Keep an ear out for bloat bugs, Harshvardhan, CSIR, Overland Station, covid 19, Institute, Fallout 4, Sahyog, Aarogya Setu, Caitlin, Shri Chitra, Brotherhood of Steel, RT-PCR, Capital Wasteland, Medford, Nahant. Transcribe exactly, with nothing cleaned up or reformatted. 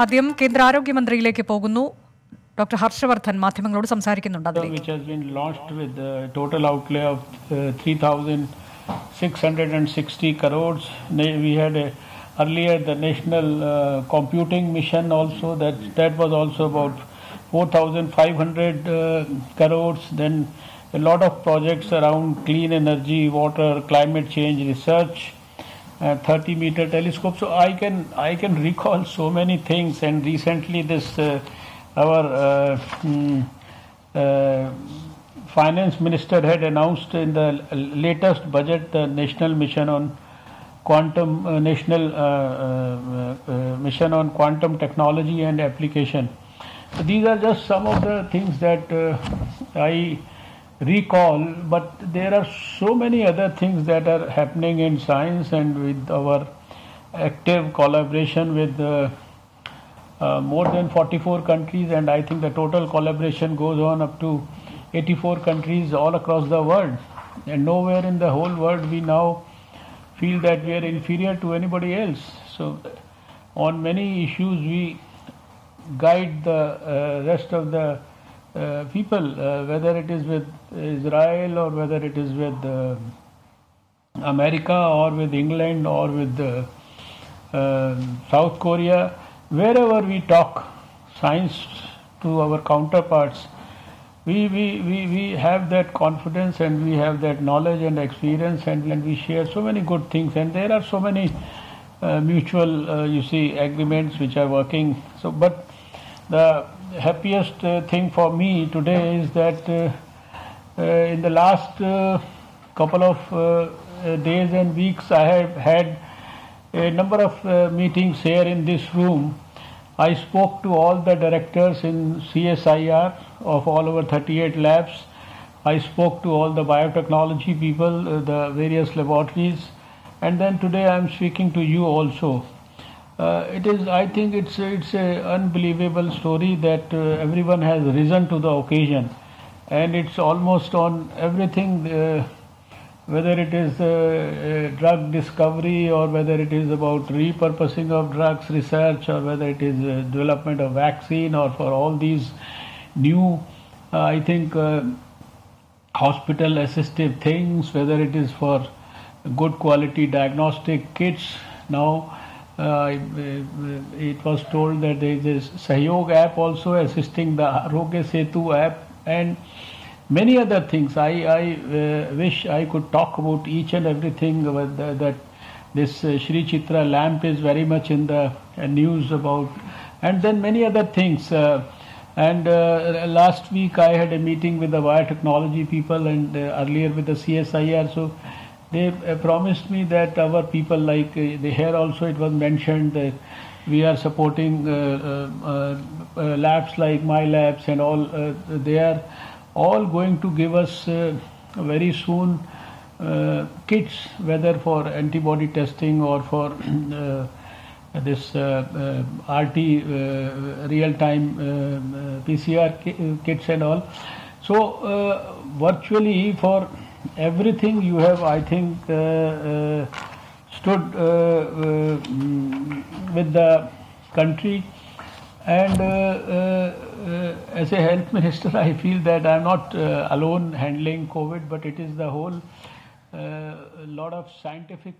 ആദ്യം കേന്ദ്ര ആരോഗ്യ മന്ത്രിയിലേക്ക് പോകുന്നു. Doctor Harshvardhan മാധ്യമങ്ങളോട് സംസാരിക്കുന്നുണ്ട്. Which has been launched with the total outlay of three thousand six hundred sixty crores. We had a, earlier the national uh, computing mission also, that that was also about four thousand five hundred crores. Then a lot of projects around clean energy, water, climate change research, Uh, thirty meter telescope. So I can I can recall so many things. And recently this uh, our uh, mm, uh, finance minister had announced in the latest budget the national mission on quantum uh, national uh, uh, uh, mission on quantum technology and application. So these are just some of the things that uh, I recall, but there are so many other things that are happening in science, and with our active collaboration with uh, uh, more than forty-four countries, and I think the total collaboration goes on up to eighty-four countries all across the world. And nowhere in the whole world we now feel that we are inferior to anybody else. So on many issues we guide the uh, rest of the Uh, people, uh, whether it is with Israel or whether it is with uh, America or with England or with uh, uh, South Korea, wherever we talk science to our counterparts, we, we, we, we have that confidence and we have that knowledge and experience, and, and we share so many good things, and there are so many uh, mutual, uh, you see, agreements which are working. So, but the happiest uh, thing for me today is that uh, uh, in the last uh, couple of uh, days and weeks I have had a number of uh, meetings here in this room. I spoke to all the directors in C S I R of all over thirty-eight labs. I spoke to all the biotechnology people, uh, the various laboratories, and then today I am speaking to you also. Uh, it is, I think it's, it's an unbelievable story that uh, everyone has risen to the occasion, and it's almost on everything, uh, whether it is uh, uh, drug discovery or whether it is about repurposing of drugs research or whether it is uh, development of vaccine or for all these new, uh, I think, uh, hospital assistive things, whether it is for good quality diagnostic kits. Now, Uh, it was told that there is a Sahyog app also assisting the Aarogya Setu app and many other things. I, I uh, wish I could talk about each and everything. The, that this uh, Shri Chitra lamp is very much in the uh, news about, and then many other things. Uh, and uh, last week I had a meeting with the biotechnology people, and uh, earlier with the C S I R. So they uh, promised me that our people, like uh, the here also it was mentioned that we are supporting uh, uh, uh, labs like my labs and all. Uh, they are all going to give us uh, very soon uh, kits, whether for antibody testing or for uh, this uh, uh, R T uh, real-time uh, P C R kits and all. So uh, virtually for everything you have, I think, uh, uh, stood uh, uh, with the country, and uh, uh, uh, as a health minister I feel that I am not uh, alone handling COVID, but it is the whole uh, lot of scientific